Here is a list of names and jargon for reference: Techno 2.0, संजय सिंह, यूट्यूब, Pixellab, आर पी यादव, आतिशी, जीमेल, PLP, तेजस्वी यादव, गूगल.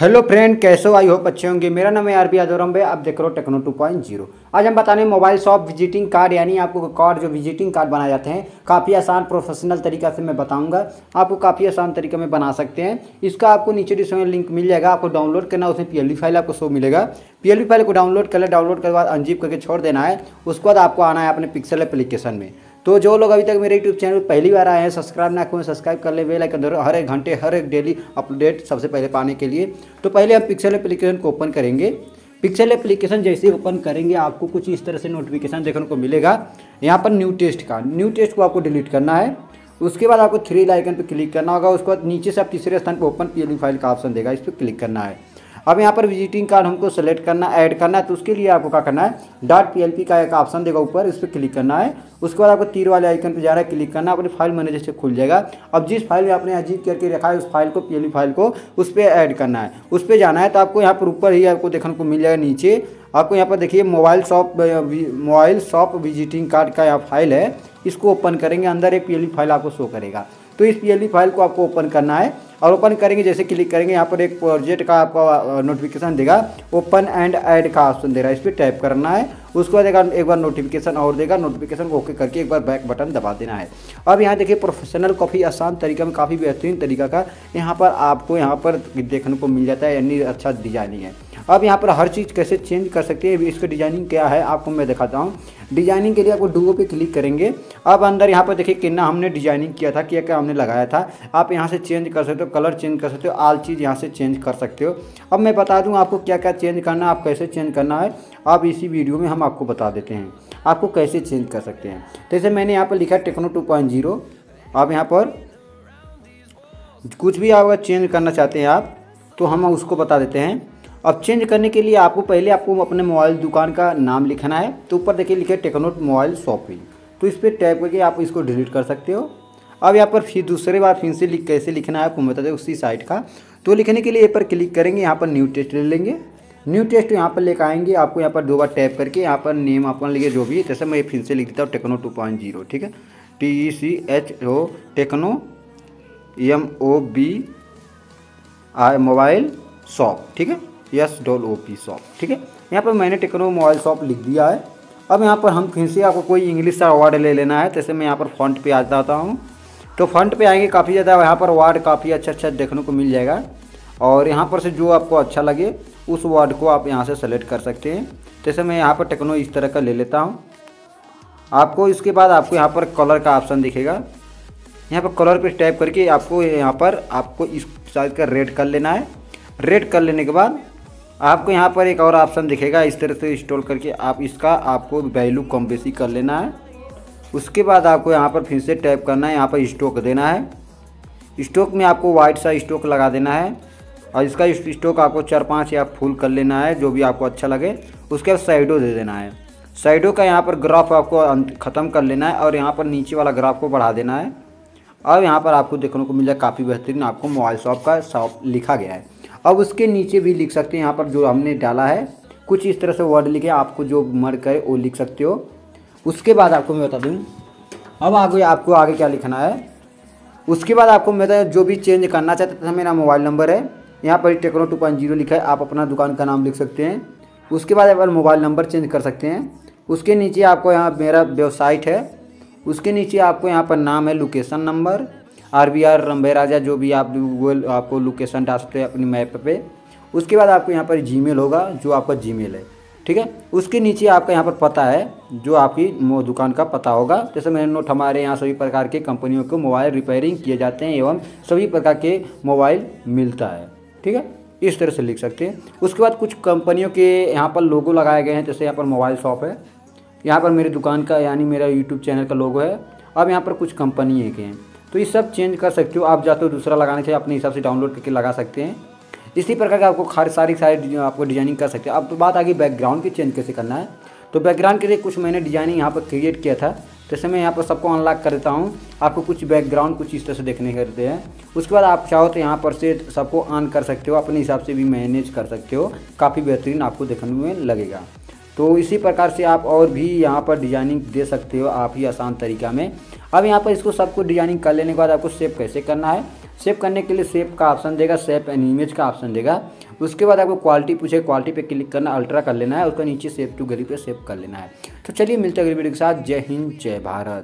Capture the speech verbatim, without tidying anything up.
Hello friend, कैसे हो? I hope अच्छे होंगे। मेरा नाम है आर पी यादव भाई। आप देख रहे हो टेक्नो टू पॉइंट ज़ीरो। आज हम बताने मोबाइल शॉप विजिटिंग कार्ड, यानी आपको कार्ड जो विजिटिंग कार्ड बनाए जाते हैं काफ़ी आसान प्रोफेशनल तरीका से मैं बताऊंगा। आपको काफ़ी आसान तरीके में बना सकते हैं। इसका आपको नीचे डिस्क्रिप्शन में लिंक मिल जाएगा, आपको डाउनलोड करना। उसमें पी एल पी फाइल आपको शो मिलेगा। पी एल पी फाइल को डाउनलोड कर ले। डाउनलोड करने के बाद अनजिप करके छोड़ देना है। उसके बाद आपको आना है अपने पिक्सेल एप्लीकेशन में। तो जो लोग अभी तक मेरे यूट्यूब चैनल पर पहली बार आए हैं, सब्सक्राइब ना करें, सब्सक्राइब कर ले बेल आइकन दबाओ हर एक घंटे हर एक डेली अपडेट सबसे पहले पाने के लिए। तो पहले हम पिक्सेल एप्लीकेशन को ओपन करेंगे। पिक्सेल एप्लीकेशन जैसे ओपन करेंगे आपको कुछ इस तरह से नोटिफिकेशन देखने को मिलेगा। यहाँ पर न्यू टेस्ट का न्यू टेस्ट को आपको डिलीट करना है। उसके बाद आपको थ्री आइकन पर क्लिक करना होगा। उसके बाद नीचे से आप तीसरे स्थान पर ओपन पीएलपी फाइल का ऑप्शन देगा, इस पर क्लिक करना है। अब यहाँ पर विजिटिंग कार्ड हमको सेलेक्ट करना ऐड करना है। तो उसके लिए आपको क्या करना है, डॉट पीएलपी का एक ऑप्शन देगा ऊपर, इस पर क्लिक करना है। उसके बाद आपको तीर वाले आइकन पर जाना है, क्लिक करना। अपने फाइल मैनेजर से खुल जाएगा। अब जिस फाइल में आपने अजीब करके रखा है उस फाइल को पीएलपी फाइल को उस पर ऐड करना है, उस पर जाना है। तो आपको यहाँ पर ऊपर ही आपको देखने को मिल जाएगा। नीचे आपको यहाँ पर देखिए mobile shop mobile shop visiting card का यहाँ फाइल है। इसको ओपन करेंगे, अंदर एक पीएलपी फाइल आपको शो करेगा। तो इस पीएलपी फाइल को आपको ओपन करना है। और ओपन करेंगे, जैसे क्लिक करेंगे यहाँ पर एक प्रोजेक्ट का आपको नोटिफिकेशन देगा, ओपन एंड ऐड का ऑप्शन दे रहा है, इस पर टैप करना है। उसको देगा एक बार नोटिफिकेशन और देगा, नोटिफिकेशन को ओके करके एक बार बैक बटन दबा देना है। अब यहाँ देखिए प्रोफेशनल काफ़ी आसान तरीका में काफ़ी बेहतरीन तरीका का यहाँ पर आपको यहाँ पर देखने को मिल जाता है, यानी अच्छा डिजाइनिंग है। अब यहाँ पर हर चीज़ कैसे चेंज कर सकते हैं, इसकी डिजाइनिंग क्या है आपको मैं दिखाता हूँ। डिजाइनिंग के लिए आपको डुओ पे क्लिक करेंगे। अब अंदर यहाँ पर देखिए कितना हमने डिजाइनिंग किया था, क्या क्या हमने लगाया था, आप यहाँ से चेंज कर सकते हो, कलर चेंज कर सकते हो, आल चीज़ यहाँ से चेंज कर सकते हो। अब मैं बता दूँ आपको क्या क्या चेंज करना, आप कैसे चेंज करना है, आप इसी वीडियो में हम आपको बता देते हैं आपको कैसे चेंज कर सकते हैं। जैसे मैंने यहाँ पर लिखा टेक्नो टू पॉइंट ज़ीरो। आप यहाँ पर कुछ भी आप चेंज करना चाहते हैं आप तो हम उसको बता देते हैं। अब चेंज करने के लिए आपको पहले आपको अपने मोबाइल दुकान का नाम लिखना है। तो ऊपर देखिए लिखे टेक्नो मोबाइल शॉपिंग, तो इस पर टैप करके आप इसको डिलीट कर सकते हो। अब यहाँ पर फिर दूसरे बार फिर से लिख कैसे लिखना है आपको बता दें उसी साइट का। तो लिखने के लिए यहाँ पर क्लिक करेंगे, यहाँ पर न्यू टेस्ट ले लेंगे। न्यू टेस्ट यहाँ पर लेकर आएंगे, आपको यहाँ पर दो बार टैप करके यहाँ पर नेम अपन लिखे जो भी है, जैसे मैं फिर से लिख देता हूँ टेक्नो टू पॉइंट ज़ीरो, ठीक है, T E C H O techno M O B I mobile shop, ठीक है, यस डॉल ओ पी शॉप, ठीक है। यहाँ पर मैंने टेक्नो मोबाइल शॉप लिख दिया है। अब यहाँ पर हम फिर से आपको कोई इंग्लिश का वर्ड ले लेना है। जैसे मैं यहाँ पर फॉन्ट पे आ जाता हूँ, तो फॉन्ट पे आएंगे काफ़ी ज़्यादा यहाँ पर वर्ड काफ़ी अच्छा अच्छा देखने को मिल जाएगा। और यहाँ पर से जो आपको अच्छा लगे उस वर्ड को आप यहाँ से सेलेक्ट कर सकते हैं। जैसे मैं यहाँ पर टेक्नो इस तरह का ले लेता हूँ। आपको इसके बाद आपको यहाँ पर कलर का ऑप्शन दिखेगा, यहाँ पर कलर पर टैप करके आपको यहाँ पर आपको इस साइज का रेड कर लेना है। रेड कर लेने के बाद आपको यहाँ पर एक और ऑप्शन दिखेगा, इस तरह से इंस्टॉल करके आप इसका आपको वैल्यू कम बेसी कर लेना है। उसके बाद आपको यहाँ पर फिर से टैप करना है, यहाँ पर स्टॉक देना है। स्टॉक में आपको वाइट सा स्टॉक लगा देना है और इसका स्टॉक आपको चार पाँच या फुल कर लेना है, जो भी आपको अच्छा लगे। उसके बाद साइडो दे देना है। साइडो का यहाँ पर ग्राफ आपको ख़त्म कर लेना है और यहाँ पर नीचे वाला ग्राफ को बढ़ा देना है। और यहाँ पर आपको देखने को मिल जाए काफ़ी बेहतरीन आपको मोबाइल शॉप का शॉप लिखा गया है। अब उसके नीचे भी लिख सकते हैं, यहाँ पर जो हमने डाला है कुछ इस तरह से वर्ड लिखे, आपको जो मन करे वो लिख सकते हो। उसके बाद आपको मैं बता दूँ अब आगे आपको आगे क्या लिखना है। उसके बाद आपको मैं बता जो भी चेंज करना चाहते थे, मेरा मोबाइल नंबर है यहाँ पर टेक्नो टू पॉइंट ज़ीरो लिखा है, आप अपना दुकान का नाम लिख सकते हैं। उसके बाद आप मोबाइल नंबर चेंज कर सकते हैं। उसके नीचे आपको यहाँ मेरा वेबसाइट है, उसके नीचे आपको यहाँ पर नाम है, location number R B R रंभे राजा, जो भी आप गूगल आपको लोकेशन डाल सकते हैं अपनी मैप पे। उसके बाद आपको यहाँ पर जीमेल होगा, जो आपका जीमेल है, ठीक है। उसके नीचे आपका यहाँ पर पता है, जो आपकी दुकान का पता होगा। जैसे मैंने नोट हमारे यहाँ सभी प्रकार के कंपनियों को मोबाइल रिपेयरिंग किए जाते हैं एवं सभी प्रकार के मोबाइल मिलता है, ठीक है, इस तरह से लिख सकते हैं। उसके बाद कुछ कंपनियों के यहाँ पर लोगो लगाए गए हैं, जैसे यहाँ पर मोबाइल शॉप है, यहाँ पर मेरे दुकान का यानी मेरा यूट्यूब चैनल का लोगो है। अब यहाँ पर कुछ कंपनी के हैं, तो ये सब चेंज कर सकते हो आप, जाते हो दूसरा लगाने से अपने हिसाब से डाउनलोड करके लगा सकते हैं। इसी प्रकार का आपको हर सारी सारी आपको डिजाइनिंग कर सकते हैं। अब तो बात आ गई बैकग्राउंड की चेंज कैसे करना है। तो बैकग्राउंड के लिए कुछ मैंने डिजाइनिंग यहाँ पर क्रिएट किया था। जैसे मैं यहाँ पर सबको अनलॉक कर देता हूँ, आपको कुछ बैकग्राउंड कुछ इस तरह से देखने करते हैं। उसके बाद आप चाहो तो यहाँ पर से सबको ऑन कर सकते हो, अपने हिसाब से भी मैनेज कर सकते हो, काफ़ी बेहतरीन आपको देखने में लगेगा। तो इसी प्रकार से आप और भी यहाँ पर डिजाइनिंग दे सकते हो आप ही आसान तरीका में। अब यहाँ पर इसको सबको डिजाइनिंग कर लेने के बाद आपको सेव कैसे करना है, सेव करने के लिए सेव का ऑप्शन देगा, सेव एन इमेज का ऑप्शन देगा। उसके बाद आपको क्वालिटी पूछे, क्वालिटी पे क्लिक करना, अल्ट्रा कर लेना है, उसके नीचे सेव टू गैलरी पे सेव कर लेना है। तो चलिए मिलते हैं अगली वीडियो के साथ। जय हिंद, जय भारत।